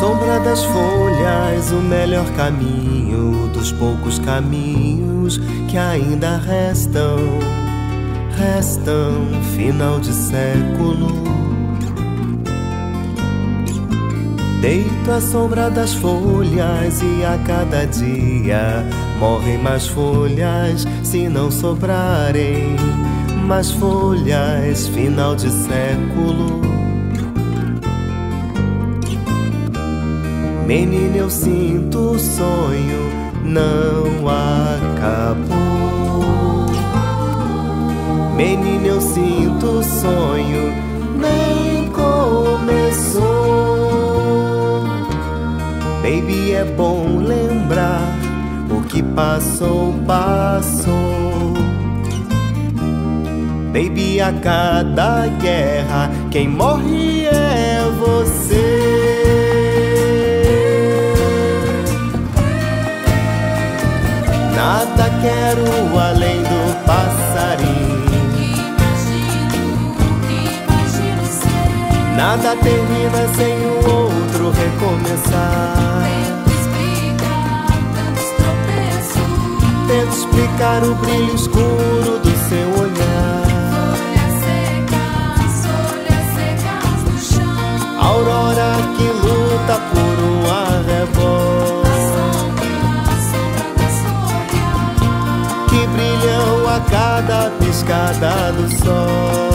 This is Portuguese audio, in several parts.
Sombra das folhas, o melhor caminho dos poucos caminhos que ainda restam final de século. Deito à sombra das folhas e a cada dia morrem mais folhas, se não sobrarem mais folhas, final de século. Menina, eu sinto o sonho não acabou. Menina, eu sinto o sonho nem começou. Baby, é bom lembrar o que passou. Baby, a cada guerra quem morre é você. Nada quero além do passarinho. O que imagino ser. Nada termina sem o outro recomeçar. Tento explicar o brilho escuro do seu olhar. Folhas secas no chão. Aurora que luta por um arrebol. A cada piscada do sol.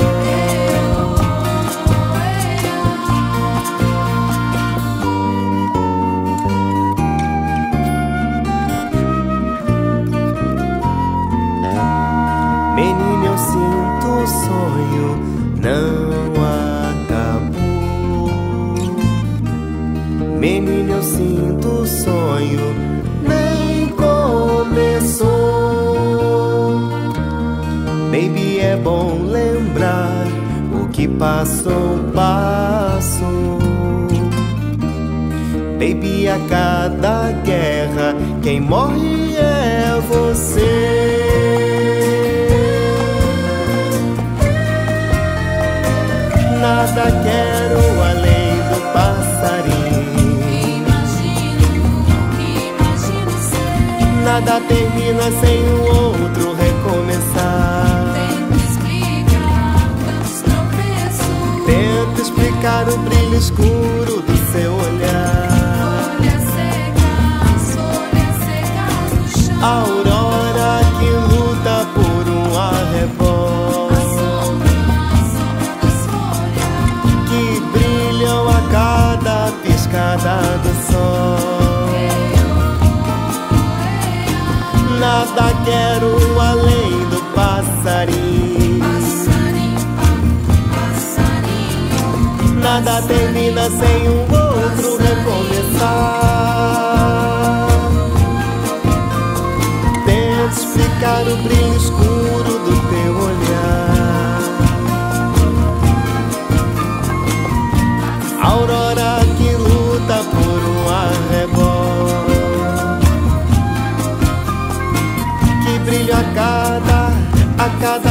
Menina, eu sinto o sonho não acabou. Menina, eu sinto o sonho nem começou. Baby, é bom lembrar o que passou. Baby, a cada guerra quem morre é você. Nada quero além do passarinho. O que imagino ser. Nada termina sem o outro recomeçar. Tento explicar o brilho escuro do seu olhar. Folhas secas no chão. Aurora que luta por um arrebol. A sombra das folhas que brilham a cada piscada do sol. Nada quero além do passarinho. Nada termina sem um outro recomeçar. Tento explicar o brilho escuro do teu olhar. Aurora que luta por um arrebol. Que brilha a cada